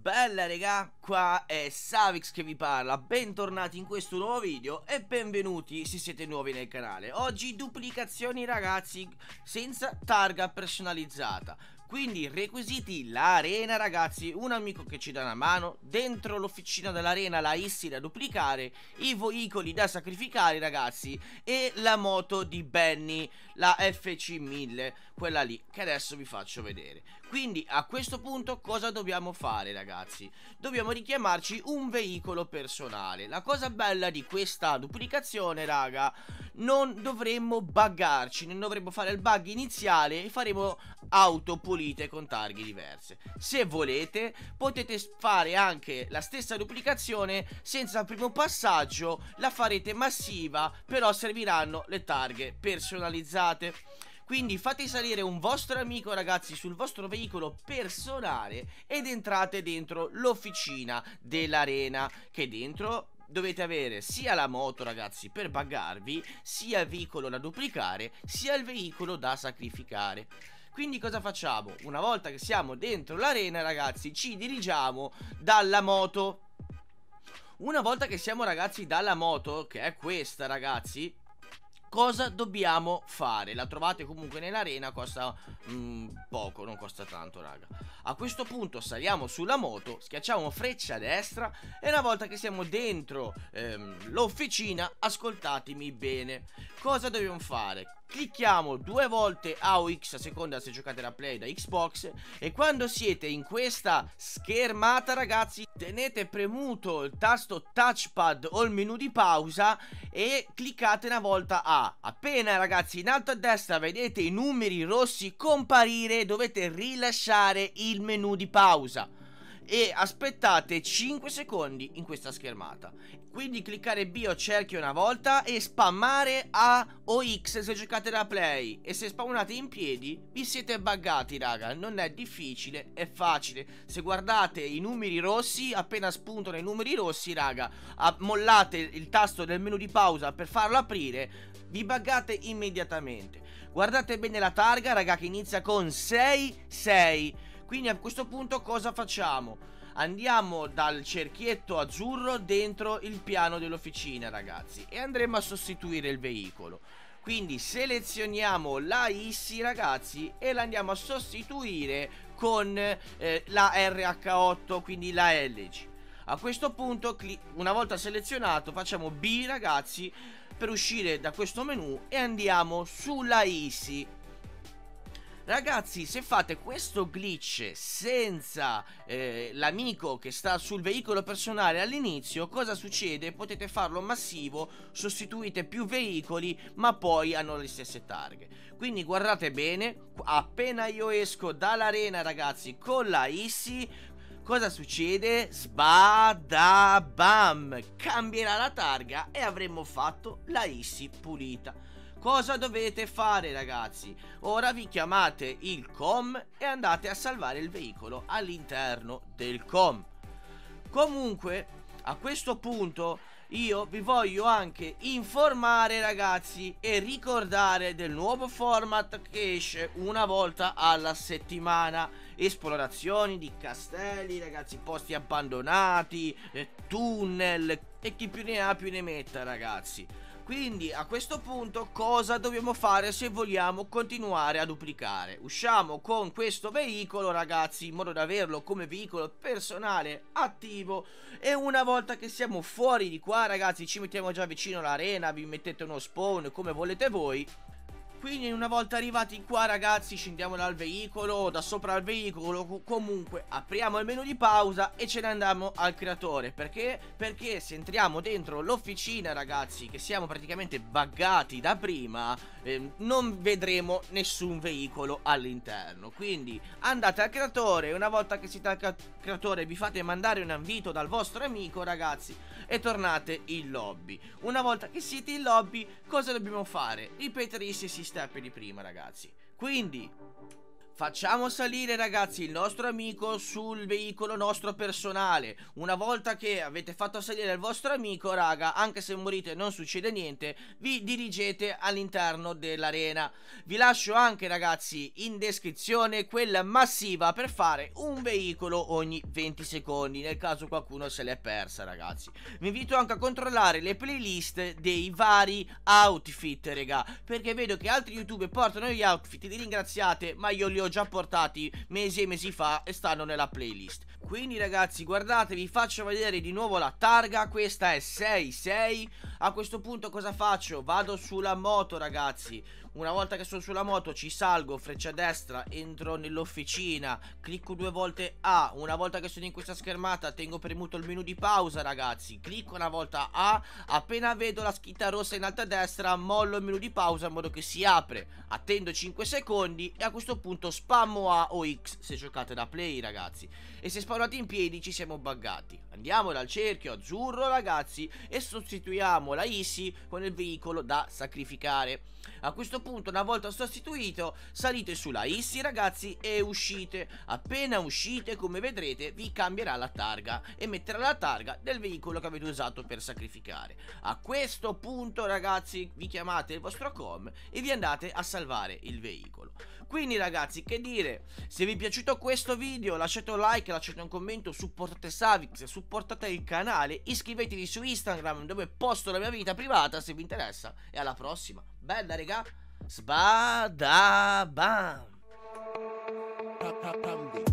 Bella regà, qua è Savix che vi parla, bentornati in questo nuovo video e benvenuti se siete nuovi nel canale. Oggi duplicazioni ragazzi senza targa personalizzata, quindi requisiti l'arena ragazzi, un amico che ci dà una mano, dentro l'officina dell'arena la ISSI da duplicare, i veicoli da sacrificare ragazzi e la moto di Benny, la FC1000, quella lì che adesso vi faccio vedere. Quindi a questo punto cosa dobbiamo fare ragazzi? Dobbiamo richiamarci un veicolo personale. La cosa bella di questa duplicazione raga, non dovremmo buggarci, non dovremmo fare il bug iniziale e faremo auto pulite con targhe diverse. Se volete potete fare anche la stessa duplicazione senza il primo passaggio, la farete massiva, però serviranno le targhe personalizzate. Quindi fate salire un vostro amico ragazzi sul vostro veicolo personale ed entrate dentro l'officina dell'arena, che dentro dovete avere sia la moto ragazzi per buggarvi, sia il veicolo da duplicare, sia il veicolo da sacrificare. Quindi cosa facciamo? Una volta che siamo dentro l'arena ragazzi ci dirigiamo dalla moto. Una volta che siamo ragazzi dalla moto, che è questa ragazzi, cosa dobbiamo fare? La trovate comunque nell'arena, costa poco, non costa tanto raga. A questo punto saliamo sulla moto, schiacciamo freccia destra e una volta che siamo dentro l'officina, ascoltatemi bene, cosa dobbiamo fare? Clicchiamo 2 volte AOX a seconda se giocate da play da Xbox e quando siete in questa schermata ragazzi tenete premuto il tasto touchpad o il menu di pausa e cliccate una volta A. Appena ragazzi in alto a destra vedete i numeri rossi comparire dovete rilasciare il menu di pausa e aspettate 5 secondi in questa schermata. Quindi cliccare B o cerchio una volta e spammare A o X se giocate da play, e se spawnate in piedi vi siete buggati raga, non è difficile, è facile. Se guardate i numeri rossi, appena spuntano i numeri rossi raga, mollate il tasto del menu di pausa per farlo aprire, vi buggate immediatamente. Guardate bene la targa raga che inizia con 6 6. Quindi a questo punto cosa facciamo? Andiamo dal cerchietto azzurro dentro il piano dell'officina ragazzi e andremo a sostituire il veicolo. Quindi selezioniamo la ISSI ragazzi e la andiamo a sostituire con la RH8, quindi la LG. A questo punto una volta selezionato facciamo B ragazzi per uscire da questo menu e andiamo sulla ISSI. Ragazzi, se fate questo glitch senza l'amico che sta sul veicolo personale all'inizio, cosa succede? Potete farlo massivo, sostituite più veicoli ma poi hanno le stesse targhe. Quindi guardate bene, appena io esco dall'arena ragazzi con la ISSI, cosa succede? Sbadabam! Cambierà la targa e avremo fatto la ISSI pulita. Cosa dovete fare ragazzi? Ora vi chiamate il com e andate a salvare il veicolo all'interno del com. Comunque a questo punto io vi voglio anche informare ragazzi e ricordare del nuovo format che esce una volta alla settimana. Esplorazioni di castelli ragazzi, posti abbandonati, tunnel e chi più ne ha più ne metta ragazzi. Quindi a questo punto cosa dobbiamo fare se vogliamo continuare a duplicare? Usciamo con questo veicolo ragazzi in modo da averlo come veicolo personale attivo e una volta che siamo fuori di qua ragazzi ci mettiamo già vicino all'arena, vi mettete uno spawn come volete voi. Quindi una volta arrivati qua ragazzi scendiamo dal veicolo o da sopra al veicolo, comunque apriamo il menu di pausa e ce ne andiamo al creatore. Perché? Perché se entriamo dentro l'officina ragazzi che siamo praticamente buggati da prima, non vedremo nessun veicolo all'interno. Quindi andate al creatore e una volta che siete al creatore vi fate mandare un invito dal vostro amico ragazzi e tornate in lobby. Una volta che siete in lobby cosa dobbiamo fare? Ripetere i stessi step di prima ragazzi. Quindi Facciamo salire, ragazzi, il nostro amico sul veicolo nostro personale. Una volta che avete fatto salire il vostro amico, raga, anche se morite non succede niente, vi dirigete all'interno dell'arena. Vi lascio anche, ragazzi, in descrizione quella massiva per fare un veicolo ogni 20 secondi, nel caso qualcuno se l'è persa, ragazzi. Vi invito anche a controllare le playlist dei vari outfit, raga, perché vedo che altri youtuber portano gli outfit, li ringraziate, ma io li ho già portati mesi e mesi fa e stanno nella playlist. Quindi, ragazzi, guardate, vi faccio vedere di nuovo la targa. Questa è 66. A questo punto cosa faccio? Vado sulla moto, ragazzi. Una volta che sono sulla moto ci salgo, freccia a destra, entro nell'officina, clicco 2 volte A. Una volta che sono in questa schermata tengo premuto il menu di pausa, ragazzi, clicco una volta A. Appena vedo la scritta rossa in alto a destra mollo il menu di pausa in modo che si apre, attendo 5 secondi e a questo punto spammo A o X se giocate da play, ragazzi. E se spawnate in piedi ci siamo buggati. Andiamo dal cerchio azzurro, ragazzi, e sostituiamo la ISSI con il veicolo da sacrificare. A questo punto, una volta sostituito, salite sulla ISSI, ragazzi, e uscite. Appena uscite, come vedrete, vi cambierà la targa e metterà la targa del veicolo che avete usato per sacrificare. A questo punto, ragazzi, vi chiamate il vostro com e vi andate a salvare il veicolo. Quindi, ragazzi, che dire, se vi è piaciuto questo video lasciate un like, lasciate un commento, supportate Savix, supportate il canale, iscrivetevi su Instagram dove posto la mia vita privata se vi interessa, e alla prossima. Bella, raga. Sbadabam.